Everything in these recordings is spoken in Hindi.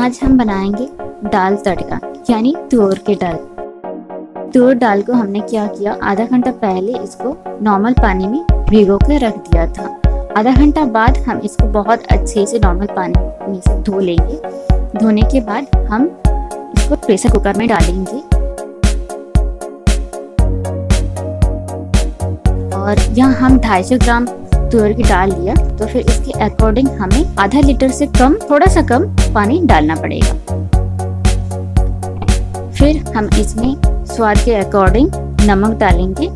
आज हम बनाएंगे दाल तड़का यानी तुअर के दाल। तुअर दाल को हमने क्या किया, आधा घंटा पहले इसको नॉर्मल पानी में भिगो के रख दिया था। आधा घंटा बाद हम इसको बहुत अच्छे से नॉर्मल पानी में से धो लेंगे। धोने के बाद हम इसको प्रेशर कुकर में डालेंगे और यहाँ हम 250 ग्राम तुअर की दाल लिया, तो फिर इसके अकॉर्डिंग हमें आधा लीटर से कम, थोड़ा सा कम पानी डालना पड़ेगा। फिर हम इसमें स्वाद के अकॉर्डिंग नमक डालेंगे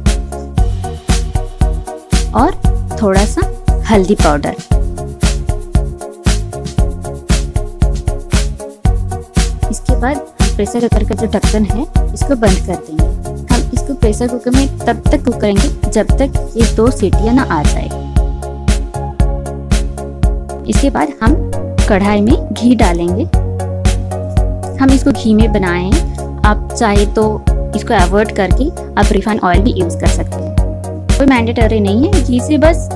और थोड़ा सा हल्दी पाउडर। इसके बाद प्रेशर कुकर का जो ढक्कन है इसको बंद कर देंगे। हम इसको प्रेशर कुकर में तब तक कुक करेंगे जब तक ये 2 सीटियां ना आ जाए। इसके बाद हम कढ़ाई में घी डालेंगे। हम इसको घी में बनाएं, आप चाहे तो इसको अवॉइड करके आप रिफाइंड ऑयल भी यूज़ कर सकते हैं, कोई मैंडेटरी नहीं है। घी से बस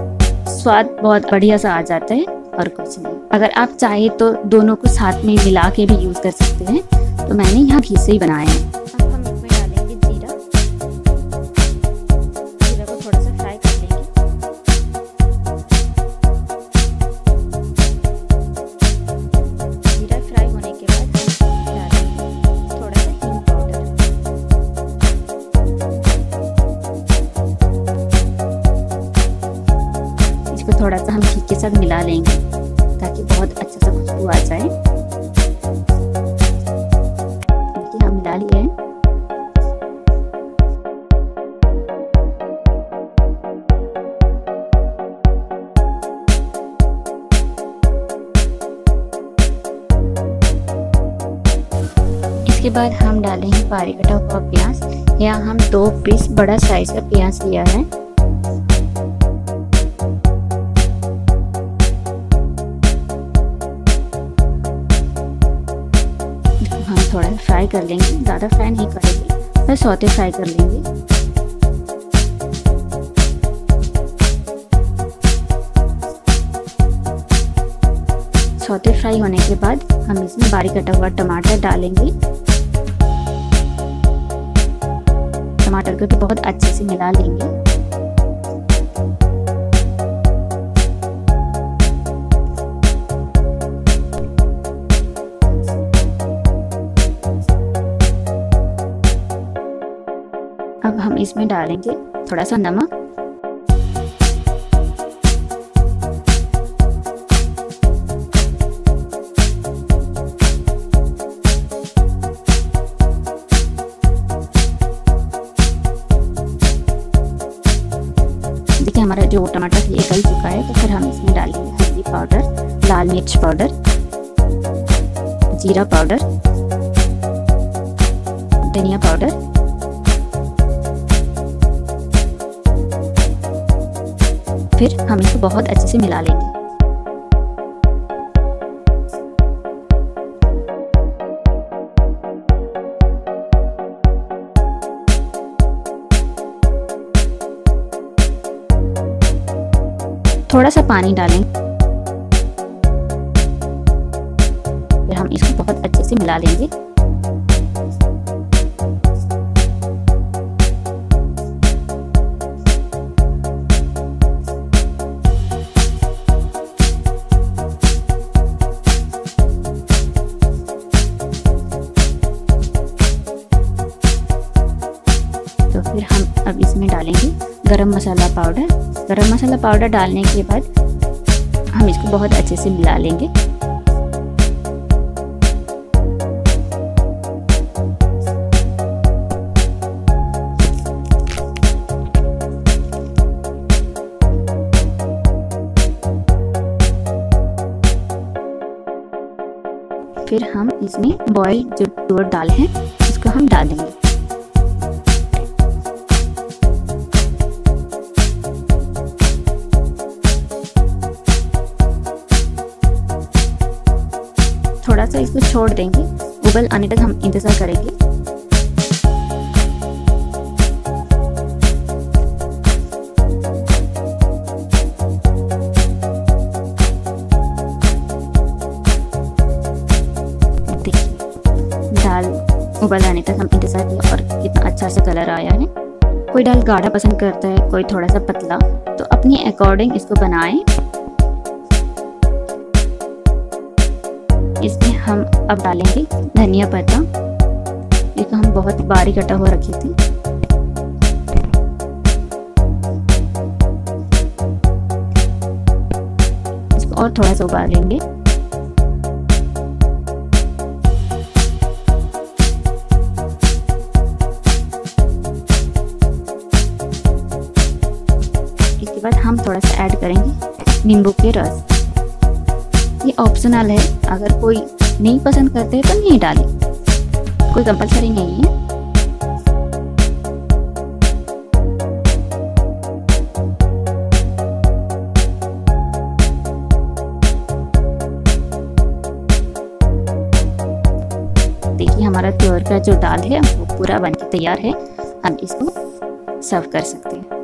स्वाद बहुत बढ़िया सा आ जाता है और कुछ नहीं। अगर आप चाहे तो दोनों को साथ में मिला के भी यूज़ कर सकते हैं, तो मैंने यहाँ घी से ही बनाए हैं। अब हम इसमें डालेंगे जीरा को थोड़ा सा फ्राई कर लेंगे। थोड़ा सा हम घी के साथ मिला लेंगे ताकि बहुत अच्छा सा खुशबू आ जाए। देखिए हम मिला लिए हैं। इसके बाद हम डालेंगे बारीक कटा हुआ प्याज। यहाँ हम 2 पीस बड़ा साइज का प्याज लिया है। थोड़ा फ्राई कर लेंगे, ज़्यादा फ्राई नहीं करेंगे, बस सौते फ्राई कर लेंगे। सौते फ्राई होने के बाद हम इसमें बारीक कटा हुआ टमाटर डालेंगे। टमाटर को भी बहुत अच्छे से मिला लेंगे। अब हम इसमें डालेंगे थोड़ा सा नमक। देखिए हमारा जो टमाटर है ये गल चुका है, तो फिर हम इसमें डालेंगे हल्दी पाउडर, लाल मिर्च पाउडर, जीरा पाउडर, धनिया पाउडर, फिर हम इसको बहुत अच्छे से मिला लेंगे। थोड़ा सा पानी डालें, फिर हम इसको बहुत अच्छे से मिला लेंगे। तो फिर हम अब इसमें डालेंगे गरम मसाला पाउडर। गरम मसाला पाउडर डालने के बाद हम इसको बहुत अच्छे से मिला लेंगे। फिर हम इसमें बॉइल्ड जो तुअर दाल है उसको हम डालेंगे। थोड़ा सा इसको छोड़ देंगे, उबल आने तक हम इंतजार करेंगे। उबल आने तक हम इंतज़ार किया और कितना अच्छा सा कलर आया है। कोई दाल गाढ़ा पसंद करता है, कोई थोड़ा सा पतला, तो अपने अकॉर्डिंग इसको बनाएं। इसमें हम अब डालेंगे धनिया पत्ता, ये तो हम बहुत बारीक कटा हुआ रखी थी। इसको और थोड़ा सा उबालेंगे। इसके बाद हम थोड़ा सा ऐड करेंगे नींबू के रस। ये ऑप्शनल है, अगर कोई नहीं पसंद करते हैं तो नहीं डालें, कोई कंपलसरी नहीं है। देखिए हमारा तुवर का जो दाल है वो पूरा बनके तैयार है, हम इसको सर्व कर सकते हैं।